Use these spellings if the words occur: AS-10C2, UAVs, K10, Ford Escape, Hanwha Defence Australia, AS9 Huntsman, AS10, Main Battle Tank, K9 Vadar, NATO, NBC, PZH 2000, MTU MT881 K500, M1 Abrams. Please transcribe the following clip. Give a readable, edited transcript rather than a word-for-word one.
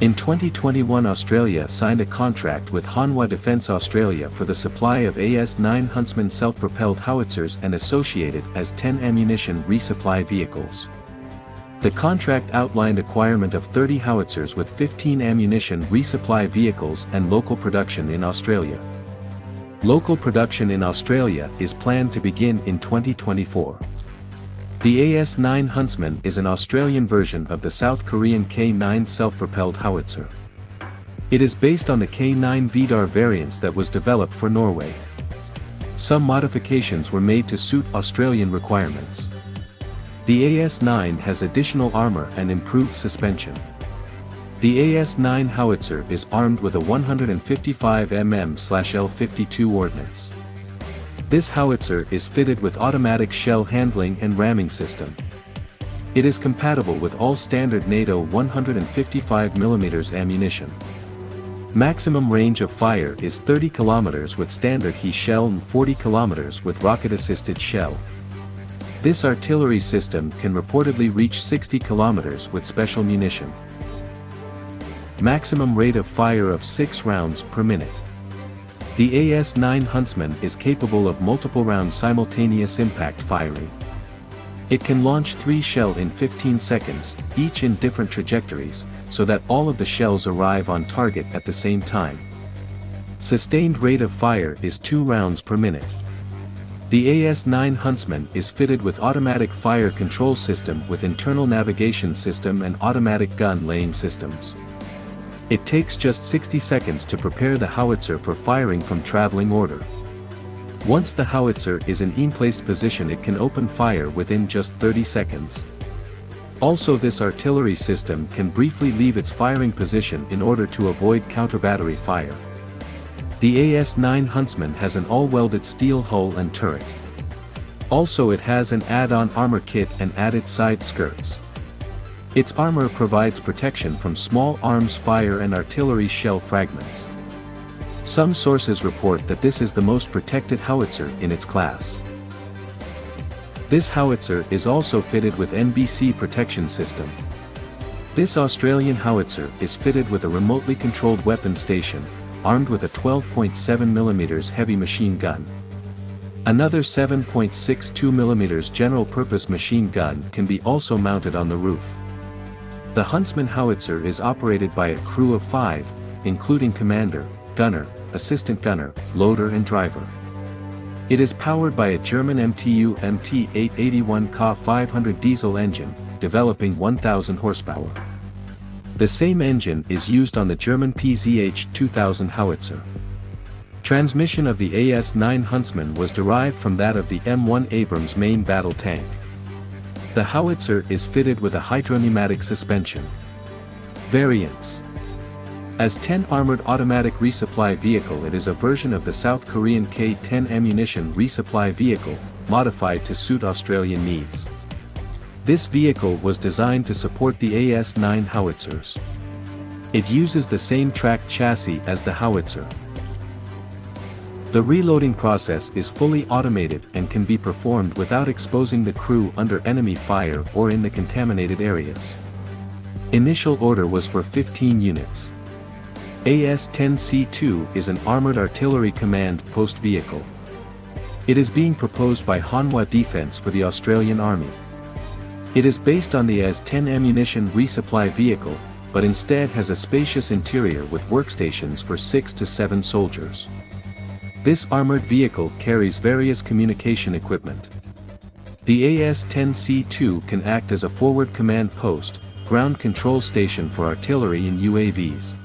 In 2021, Australia signed a contract with Hanwha Defence Australia for the supply of AS9 Huntsman self-propelled howitzers and associated AS-10 ammunition resupply vehicles. The contract outlined acquirement of 30 howitzers with 15 ammunition resupply vehicles and local production in Australia. Local production in Australia is planned to begin in 2024. The AS9 Huntsman is an Australian version of the South Korean K9 self-propelled howitzer. It is based on the K9 Vadar variants that was developed for Norway. Some modifications were made to suit Australian requirements. The AS9 has additional armour and improved suspension. The AS9 howitzer is armed with a 155mm/L52 ordnance. This howitzer is fitted with automatic shell handling and ramming system. It is compatible with all standard NATO 155mm ammunition. Maximum range of fire is 30 km with standard HE shell and 40 km with rocket-assisted shell. This artillery system can reportedly reach 60 km with special munition. Maximum rate of fire of 6 rounds per minute. The AS9 Huntsman is capable of multiple-round simultaneous impact firing. It can launch 3 shells in 15 seconds, each in different trajectories, so that all of the shells arrive on target at the same time. Sustained rate of fire is 2 rounds per minute. The AS9 Huntsman is fitted with automatic fire control system with internal navigation system and automatic gun laying systems. It takes just 60 seconds to prepare the howitzer for firing from traveling order. Once the howitzer is in in-place position, it can open fire within just 30 seconds. Also, this artillery system can briefly leave its firing position in order to avoid counter-battery fire. The AS9 Huntsman has an all-welded steel hull and turret. Also, it has an add-on armor kit and added side skirts. Its armor provides protection from small arms fire and artillery shell fragments. Some sources report that this is the most protected howitzer in its class. This howitzer is also fitted with NBC protection system. This Australian howitzer is fitted with a remotely controlled weapon station, armed with a 12.7mm heavy machine gun. Another 7.62mm general-purpose machine gun can be also mounted on the roof. The Huntsman howitzer is operated by a crew of 5, including commander, gunner, assistant gunner, loader and driver. It is powered by a German MTU MT881 K500 diesel engine, developing 1,000 horsepower. The same engine is used on the German PZH 2000 howitzer. Transmission of the AS9 Huntsman was derived from that of the M1 Abrams main battle tank. The howitzer is fitted with a hydropneumatic suspension. Variants. AS-10 Armored Automatic Resupply Vehicle. It is a version of the South Korean K10 ammunition resupply vehicle, modified to suit Australian needs. This vehicle was designed to support the AS-9 howitzers. It uses the same track chassis as the howitzer. The reloading process is fully automated and can be performed without exposing the crew under enemy fire or in the contaminated areas. Initial order was for 15 units. AS-10C2 is an armored artillery command post vehicle. It is being proposed by Hanwha Defence for the Australian Army. It is based on the AS-10 ammunition resupply vehicle, but instead has a spacious interior with workstations for 6 to 7 soldiers. This armored vehicle carries various communication equipment. The AS-10C2 can act as a forward command post, ground control station for artillery and UAVs.